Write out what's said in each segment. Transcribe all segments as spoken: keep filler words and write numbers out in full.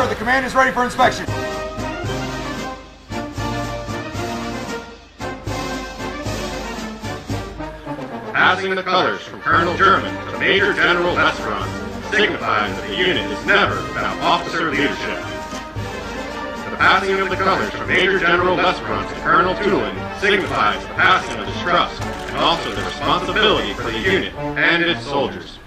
Sir, the command is ready for inspection. Passing the colors from Colonel Germann to Major General Westrons signifies that the unit is never without officer leadership. The passing of the colors from Major General Westrons to Colonel Toolan signifies the passing of the trust and also the responsibility for the unit and its soldiers.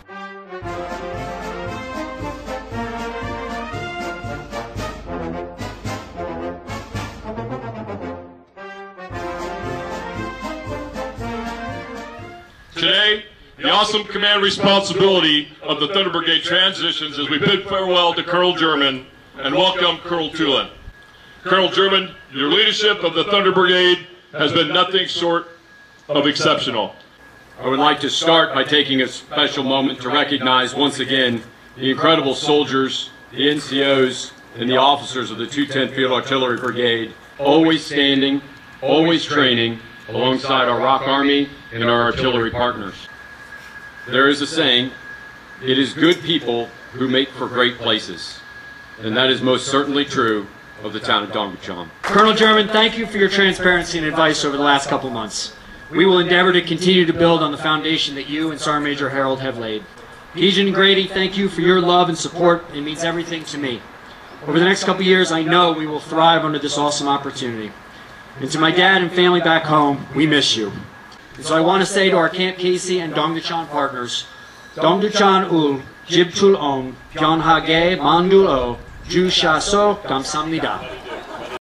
Today, the awesome command responsibility of the Thunder Brigade transitions as we bid farewell to Colonel Germann and welcome Colonel Toolan. Colonel Germann, your leadership of the Thunder Brigade has been nothing short of exceptional. I would like to start by taking a special moment to recognize once again the incredible soldiers, the N C Os, and the officers of the two tenth Field Artillery Brigade, always standing, always training, alongside our R O K Army and our artillery partners. There is a saying, it is good people who make for great places, and that is most certainly true of the town of Dongducheon. Colonel Germann, thank you for your transparency and advice over the last couple months. We will endeavor to continue to build on the foundation that you and Sergeant Major Harold have laid. Kijin Grady, thank you for your love and support. It means everything to me. Over the next couple years, I know we will thrive under this awesome opportunity. And to my dad and family back home, we miss you. And so I want to say to our Camp Casey and Dongducheon partners, Dongducheon ul, jibtul om, pyonhage mandul o, Jusha so, Gamsamnida.